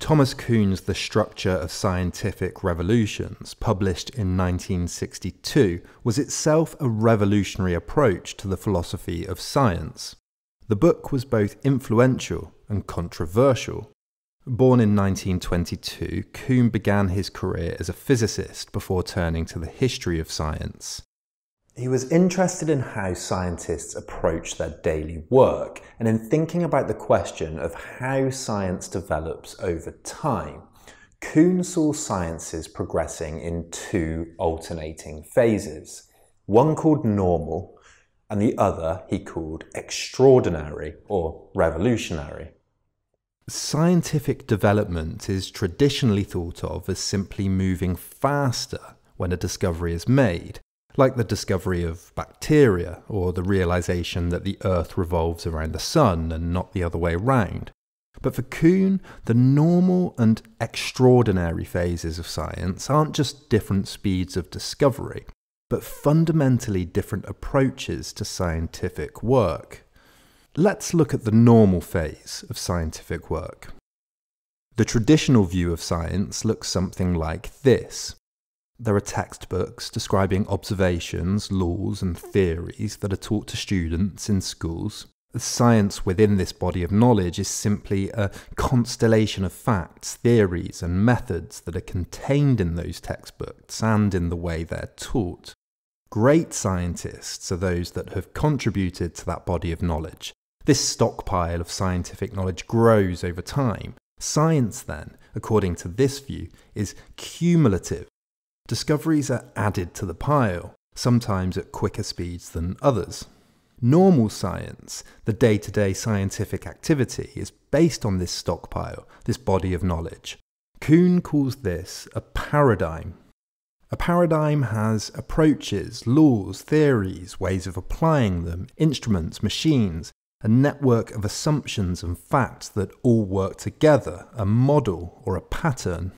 Thomas Kuhn's The Structure of Scientific Revolutions, published in 1962, was itself a revolutionary approach to the philosophy of science. The book was both influential and controversial. Born in 1922, Kuhn began his career as a physicist before turning to the history of science. He was interested in how scientists approach their daily work and in thinking about the question of how science develops over time. Kuhn saw sciences progressing in two alternating phases, one called normal and the other he called extraordinary or revolutionary. Scientific development is traditionally thought of as simply moving faster when a discovery is made, like the discovery of bacteria or the realization that the Earth revolves around the Sun and not the other way around. But for Kuhn, the normal and extraordinary phases of science aren't just different speeds of discovery, but fundamentally different approaches to scientific work. Let's look at the normal phase of scientific work. The traditional view of science looks something like this. There are textbooks describing observations, laws, and theories that are taught to students in schools. The science within this body of knowledge is simply a constellation of facts, theories, and methods that are contained in those textbooks and in the way they're taught. Great scientists are those that have contributed to that body of knowledge. This stockpile of scientific knowledge grows over time. Science then, according to this view, is cumulative. Discoveries are added to the pile, sometimes at quicker speeds than others. Normal science, the day-to-day scientific activity, is based on this stockpile, this body of knowledge. Kuhn calls this a paradigm. A paradigm has approaches, laws, theories, ways of applying them, instruments, machines, a network of assumptions and facts that all work together, a model or a pattern.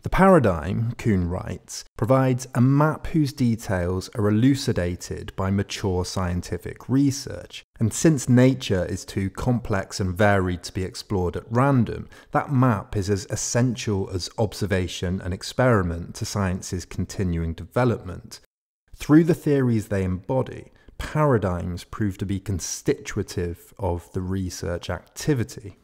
The paradigm, Kuhn writes, provides a map whose details are elucidated by mature scientific research, and since nature is too complex and varied to be explored at random, that map is as essential as observation and experiment to science's continuing development. Through the theories they embody, paradigms prove to be constitutive of the research activity.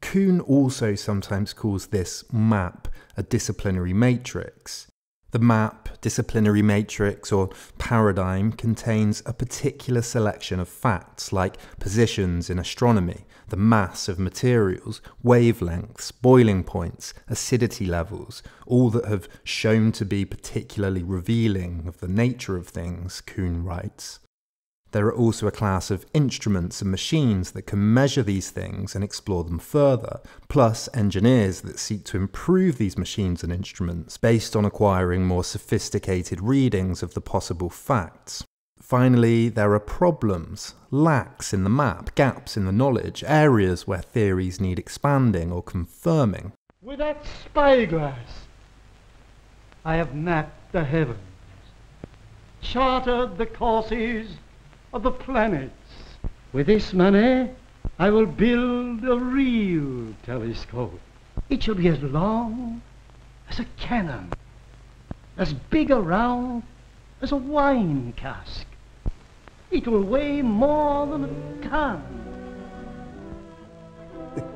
Kuhn also sometimes calls this map a disciplinary matrix. The map, disciplinary matrix, or paradigm contains a particular selection of facts like positions in astronomy, the mass of materials, wavelengths, boiling points, acidity levels, all that have shown to be particularly revealing of the nature of things, Kuhn writes. There are also a class of instruments and machines that can measure these things and explore them further, plus engineers that seek to improve these machines and instruments based on acquiring more sophisticated readings of the possible facts. Finally, there are problems, lacks in the map, gaps in the knowledge, areas where theories need expanding or confirming. With that spyglass, I have mapped the heavens, charted the courses of the planets. With this money, I will build a real telescope. It shall be as long as a cannon, as big around as a wine cask. It will weigh more than a ton.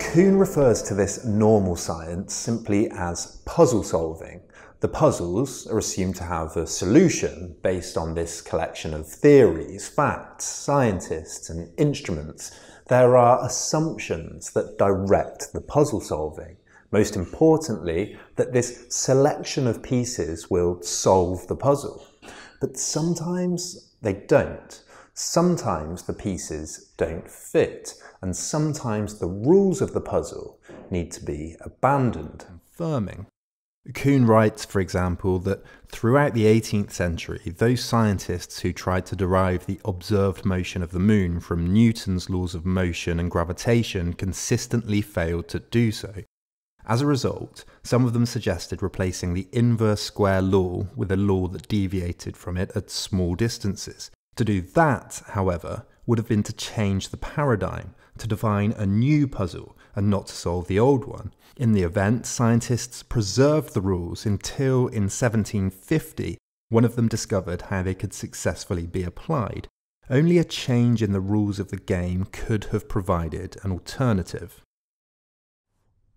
Kuhn refers to this normal science simply as puzzle solving. The puzzles are assumed to have a solution based on this collection of theories, facts, scientists, and instruments. There are assumptions that direct the puzzle solving. Most importantly, that this selection of pieces will solve the puzzle. But sometimes they don't. Sometimes the pieces don't fit, and sometimes the rules of the puzzle need to be abandoned. Confirming. Kuhn writes, for example, that throughout the 18th century, those scientists who tried to derive the observed motion of the moon from Newton's laws of motion and gravitation consistently failed to do so. As a result, some of them suggested replacing the inverse square law with a law that deviated from it at small distances. To do that, however, would have been to change the paradigm, to define a new puzzle and not to solve the old one. In the event, scientists preserved the rules until, in 1750, one of them discovered how they could successfully be applied. Only a change in the rules of the game could have provided an alternative.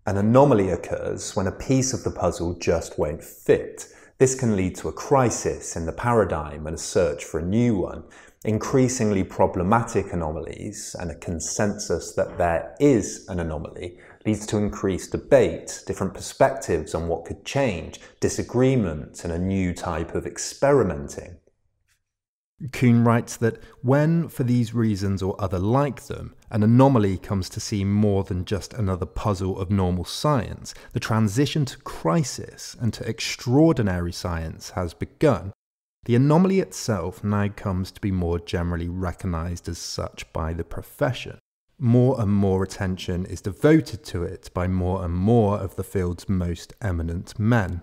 An anomaly occurs when a piece of the puzzle just won't fit. This can lead to a crisis in the paradigm and a search for a new one. Increasingly problematic anomalies and a consensus that there is an anomaly leads to increased debate, different perspectives on what could change, disagreement, and a new type of experimenting. Kuhn writes that when, for these reasons or other like them, an anomaly comes to seem more than just another puzzle of normal science, the transition to crisis and to extraordinary science has begun. The anomaly itself now comes to be more generally recognized as such by the profession. More and more attention is devoted to it by more and more of the field's most eminent men.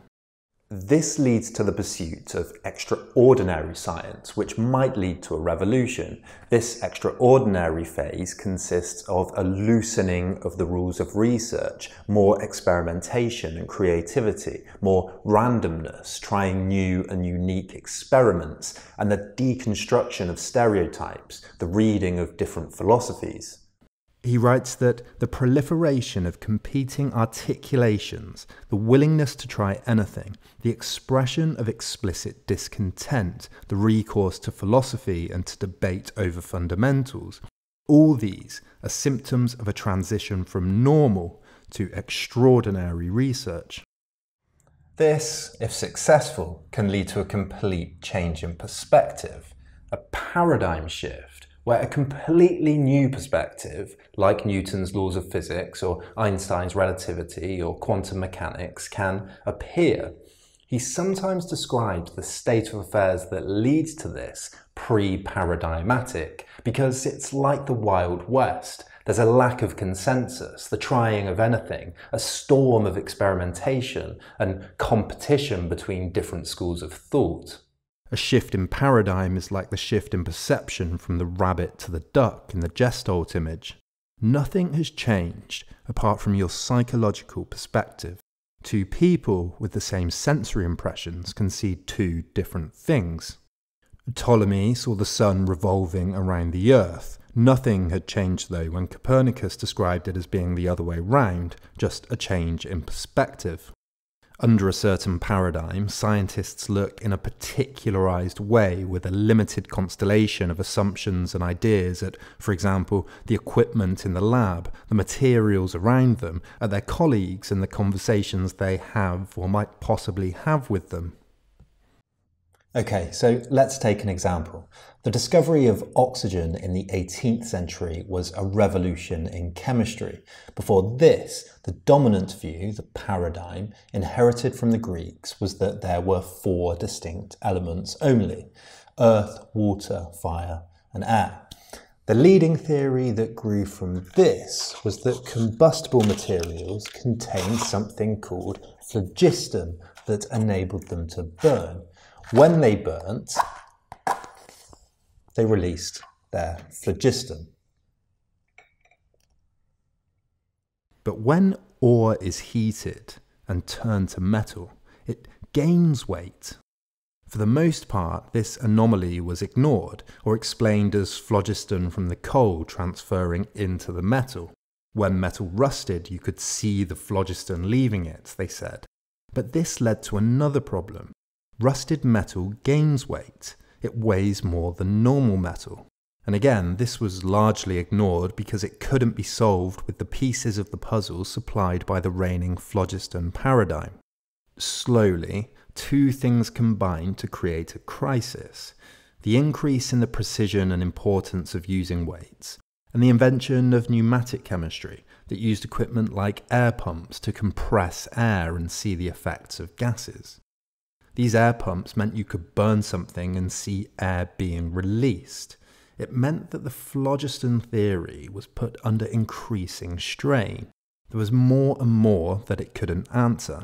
This leads to the pursuit of extraordinary science, which might lead to a revolution. This extraordinary phase consists of a loosening of the rules of research, more experimentation and creativity, more randomness, trying new and unique experiments, and the deconstruction of stereotypes, the reading of different philosophies. He writes that the proliferation of competing articulations, the willingness to try anything, the expression of explicit discontent, the recourse to philosophy and to debate over fundamentals, all these are symptoms of a transition from normal to extraordinary research. This, if successful, can lead to a complete change in perspective, a paradigm shift, where a completely new perspective, like Newton's laws of physics or Einstein's relativity or quantum mechanics, can appear. He sometimes described the state of affairs that leads to this pre-paradigmatic, because it's like the Wild West. There's a lack of consensus, the trying of anything, a storm of experimentation and competition between different schools of thought. A shift in paradigm is like the shift in perception from the rabbit to the duck in the Gestalt image. Nothing has changed apart from your psychological perspective. Two people with the same sensory impressions can see two different things. Ptolemy saw the sun revolving around the earth. Nothing had changed though when Copernicus described it as being the other way round, just a change in perspective. Under a certain paradigm, scientists look in a particularized way with a limited constellation of assumptions and ideas at, for example, the equipment in the lab, the materials around them, at their colleagues and the conversations they have or might possibly have with them. Okay, so let's take an example. The discovery of oxygen in the 18th century was a revolution in chemistry. Before this, the dominant view, the paradigm, inherited from the Greeks was that there were four distinct elements only: earth, water, fire, and air. The leading theory that grew from this was that combustible materials contained something called phlogiston that enabled them to burn. When they burnt, they released their phlogiston. But when ore is heated and turned to metal, it gains weight. For the most part, this anomaly was ignored or explained as phlogiston from the coal transferring into the metal. When metal rusted, you could see the phlogiston leaving it, they said. But this led to another problem. Rusted metal gains weight. It weighs more than normal metal. And again, this was largely ignored because it couldn't be solved with the pieces of the puzzle supplied by the reigning phlogiston paradigm. Slowly, two things combined to create a crisis: the increase in the precision and importance of using weights, and the invention of pneumatic chemistry that used equipment like air pumps to compress air and see the effects of gases. These air pumps meant you could burn something and see air being released. It meant that the phlogiston theory was put under increasing strain. There was more and more that it couldn't answer.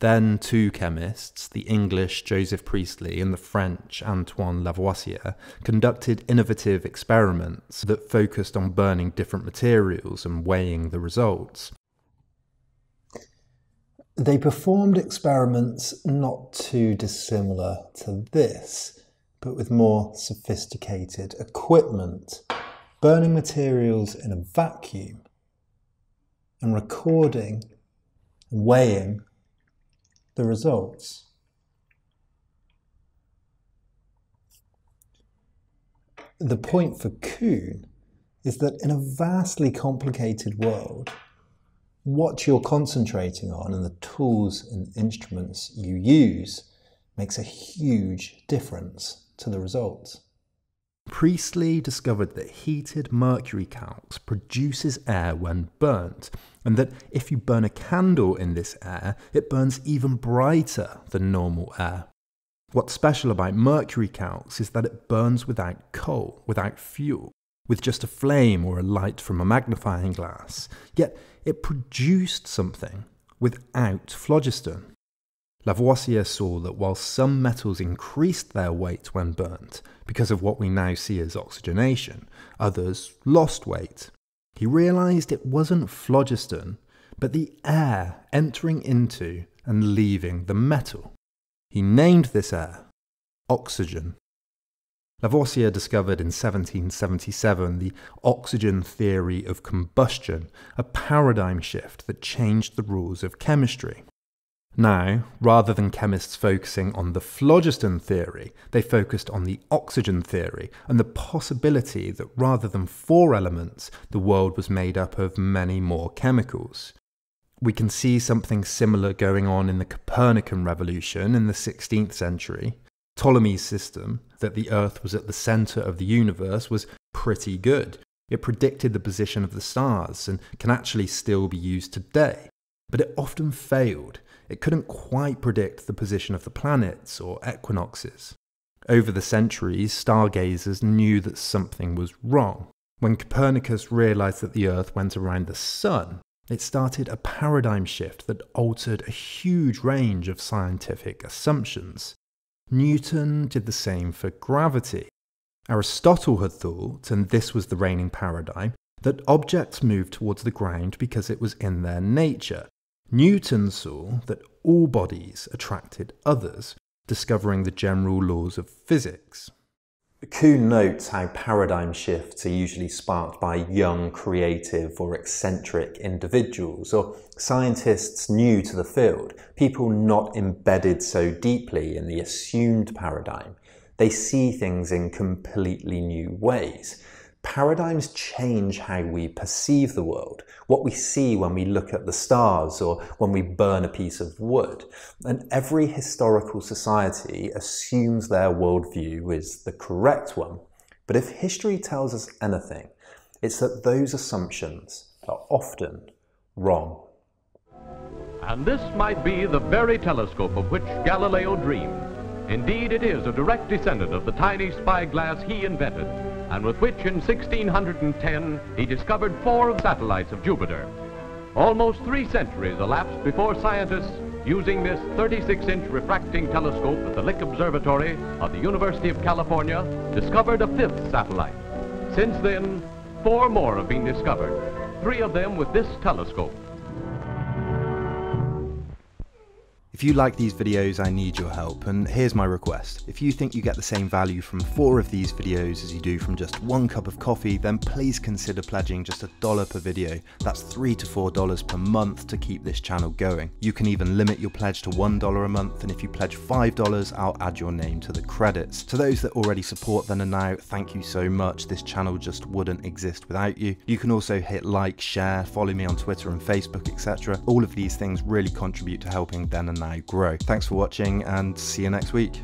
Then two chemists, the English Joseph Priestley and the French Antoine Lavoisier, conducted innovative experiments that focused on burning different materials and weighing the results. They performed experiments not too dissimilar to this, but with more sophisticated equipment, burning materials in a vacuum and recording and weighing the results. The point for Kuhn is that in a vastly complicated world, what you're concentrating on and the tools and instruments you use makes a huge difference to the results. Priestley discovered that heated mercury calx produces air when burnt, and that if you burn a candle in this air, it burns even brighter than normal air. What's special about mercury calx is that it burns without coal, without fuel, with just a flame or a light from a magnifying glass. Yet it produced something without phlogiston. Lavoisier saw that while some metals increased their weight when burnt, because of what we now see as oxygenation, others lost weight. He realised it wasn't phlogiston, but the air entering into and leaving the metal. He named this air oxygen. Lavoisier discovered in 1777 the oxygen theory of combustion, a paradigm shift that changed the rules of chemistry. Now, rather than chemists focusing on the phlogiston theory, they focused on the oxygen theory and the possibility that rather than four elements, the world was made up of many more chemicals. We can see something similar going on in the Copernican revolution in the 16th century. Ptolemy's system, that the Earth was at the centre of the universe, was pretty good. It predicted the position of the stars and can actually still be used today, but it often failed. It couldn't quite predict the position of the planets or equinoxes. Over the centuries, stargazers knew that something was wrong. When Copernicus realised that the Earth went around the Sun, it started a paradigm shift that altered a huge range of scientific assumptions. Newton did the same for gravity. Aristotle had thought, and this was the reigning paradigm, that objects moved towards the ground because it was in their nature. Newton saw that all bodies attracted others, discovering the general laws of physics. Kuhn notes how paradigm shifts are usually sparked by young, creative or eccentric individuals, or scientists new to the field, people not embedded so deeply in the assumed paradigm. They see things in completely new ways. Paradigms change how we perceive the world, what we see when we look at the stars or when we burn a piece of wood. And every historical society assumes their worldview is the correct one. But if history tells us anything, it's that those assumptions are often wrong. And this might be the very telescope of which Galileo dreamed. Indeed, it is a direct descendant of the tiny spyglass he invented, and with which in 1610 he discovered four satellites of Jupiter. Almost 3 centuries elapsed before scientists, using this 36-inch refracting telescope at the Lick Observatory of the University of California, discovered a 5th satellite. Since then, 4 more have been discovered, 3 of them with this telescope. If you like these videos, I need your help, and here's my request. If you think you get the same value from 4 of these videos as you do from just 1 cup of coffee, then please consider pledging just $1 per video. That's $3 to $4 per month to keep this channel going. You can even limit your pledge to $1 a month, and if you pledge $5, I'll add your name to the credits. To those that already support Then and Now, thank you so much. This channel just wouldn't exist without you. You can also hit like, share, follow me on Twitter and Facebook, etc. All of these things really contribute to helping Then and Now grow. Thanks for watching, and see you next week.